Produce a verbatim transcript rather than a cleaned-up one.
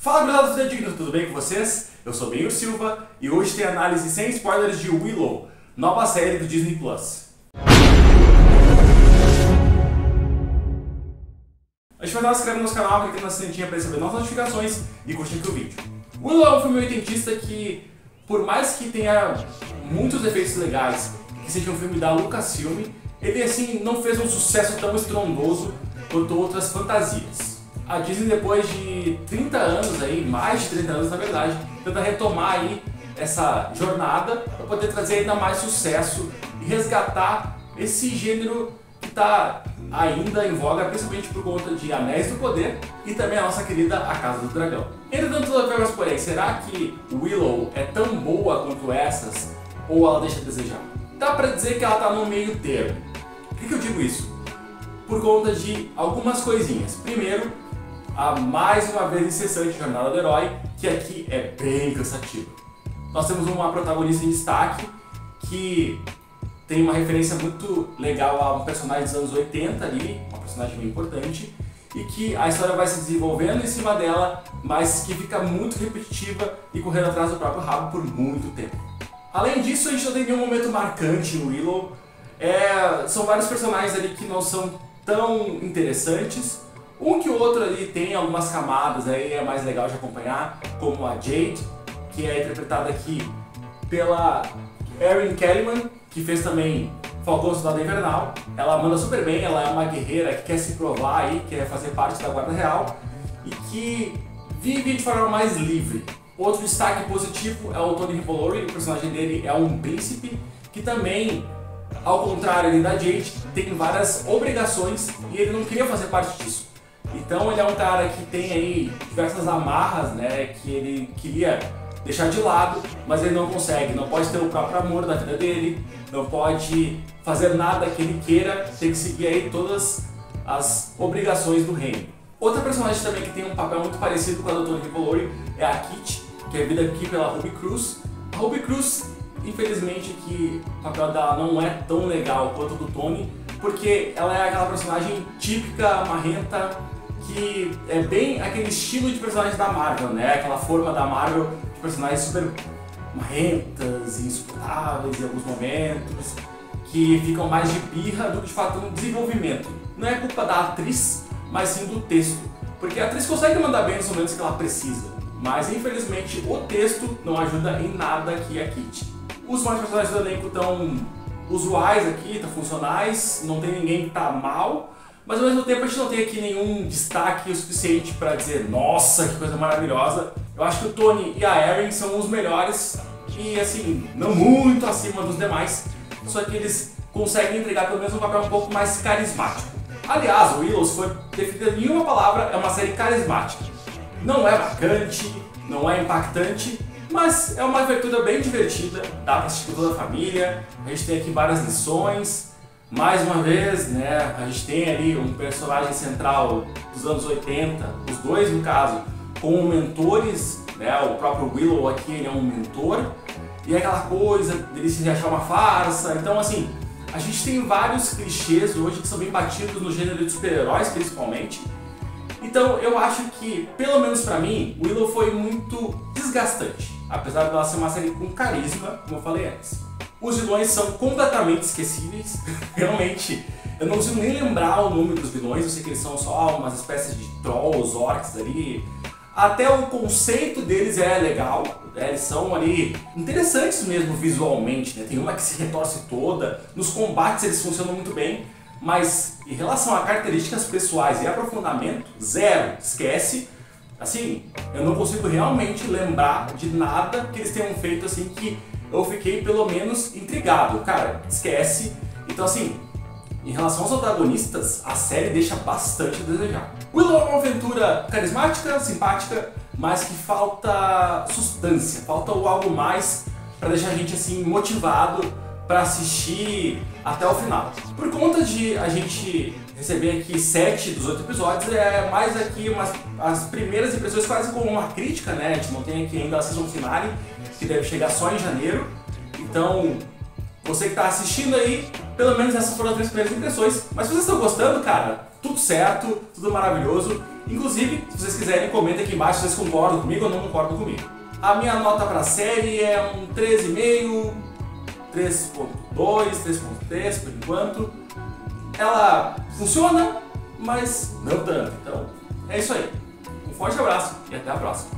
Fala, gurizada do Feededigno, tudo bem com vocês? Eu sou Benio Silva e hoje tem análise sem spoilers de Willow, nova série do Disney Plus. A gente vai dar um inscreve no nosso canal, clica na sinetinha para receber novas notificações e curtir aqui o vídeo. Willow é um filme oitentista que, por mais que tenha muitos efeitos legais, que seja um filme da Lucasfilm, ele assim não fez um sucesso tão estrondoso quanto outras fantasias. A Disney, depois de trinta anos, aí, mais de trinta anos na verdade, tenta retomar aí essa jornada para poder trazer ainda mais sucesso e resgatar esse gênero que está ainda em voga, principalmente por conta de Anéis do Poder e também a nossa querida A Casa do Dragão. Entretanto, mas, porém, será que Willow é tão boa quanto essas ou ela deixa a desejar? Dá para dizer que ela está no meio termo. Por que, que eu digo isso? Por conta de algumas coisinhas. Primeiro, a mais uma vez incessante jornada do herói, que aqui é bem cansativa. Nós temos uma protagonista em destaque que tem uma referência muito legal a um personagem dos anos oitenta ali, uma personagem bem importante, e que a história vai se desenvolvendo em cima dela, mas que fica muito repetitiva e correndo atrás do próprio rabo por muito tempo. Além disso, a gente não tem nenhum momento marcante no Willow. É, são vários personagens ali que não são tão interessantes. Um que o outro ali tem algumas camadas, aí é mais legal de acompanhar, como a Jade, que é interpretada aqui pela Erin Kellyman, que fez também Falcão e o Soldado Invernal. Ela manda super bem, ela é uma guerreira que quer se provar aí, quer fazer parte da Guarda Real e que vive de forma mais livre. Outro destaque positivo é o Tony Revolori, o personagem dele é um príncipe, que também, ao contrário ali da Jade, tem várias obrigações e ele não queria fazer parte disso. Então ele é um cara que tem aí diversas amarras, né, que ele queria deixar de lado, mas ele não consegue, não pode ter o próprio amor na vida dele, não pode fazer nada que ele queira, tem que seguir aí todas as obrigações do reino. Outra personagem também que tem um papel muito parecido com a Doutora Revolori é a Kit, que é vida aqui pela Ruby Cruz. A Ruby Cruz, infelizmente, que o papel dela não é tão legal quanto o do Tony, porque ela é aquela personagem típica, marrenta, que é bem aquele estilo de personagem da Marvel, né? Aquela forma da Marvel de personagens super marrentas e insuportáveis em alguns momentos, que ficam mais de birra do que de fato um desenvolvimento. Não é culpa da atriz, mas sim do texto, porque a atriz consegue mandar bem nos momentos que ela precisa, mas infelizmente o texto não ajuda em nada aqui a Kit. Os mais personagens do elenco estão usuais aqui, estão funcionais, não tem ninguém que tá mal, mas ao mesmo tempo a gente não tem aqui nenhum destaque o suficiente para dizer nossa, que coisa maravilhosa. Eu acho que o Tony e a Erin são os melhores e assim, não muito acima dos demais, só que eles conseguem entregar pelo menos um papel um pouco mais carismático. Aliás, o Willow, se for definida em uma palavra, é uma série carismática. Não é marcante, não é impactante, mas é uma aventura bem divertida, dá para assistir toda a família, a gente tem aqui várias lições. Mais uma vez, né, a gente tem ali um personagem central dos anos oitenta, os dois no caso, com mentores, né, o próprio Willow aqui ele é um mentor, e é aquela coisa dele se achar uma farsa, então assim, a gente tem vários clichês hoje que são bem batidos no gênero de super-heróis principalmente, então eu acho que, pelo menos pra mim, Willow foi muito desgastante, apesar de ela ser uma série com carisma, como eu falei antes. Os vilões são completamente esquecíveis, realmente, eu não consigo nem lembrar o nome dos vilões, eu sei que eles são só umas espécies de trolls, orcs ali, até o conceito deles é legal, né? Eles são ali interessantes mesmo visualmente, né? Tem uma que se retorce toda, nos combates eles funcionam muito bem, mas em relação a características pessoais e aprofundamento, zero, esquece. Assim, eu não consigo realmente lembrar de nada que eles tenham feito assim que eu fiquei pelo menos intrigado. Cara, esquece. Então assim, em relação aos protagonistas, a série deixa bastante a desejar. Willow é uma aventura carismática, simpática, mas que falta sustância, falta algo mais para deixar a gente assim motivado para assistir até o final. Por conta de a gente receber aqui sete dos oito episódios, é mais aqui umas, as primeiras impressões quase como uma crítica, né? A gente não tem aqui ainda a season finale, que deve chegar só em janeiro. Então, você que está assistindo aí, pelo menos essas foram as três primeiras impressões. Mas se vocês estão gostando, cara, tudo certo, tudo maravilhoso. Inclusive, se vocês quiserem, comenta aqui embaixo se vocês concordam comigo ou não concordam comigo. A minha nota para a série é um treze vírgula cinco, três ponto dois, três ponto três por enquanto. Ela funciona, mas não tanto. Então, é isso aí. Um forte abraço e até a próxima.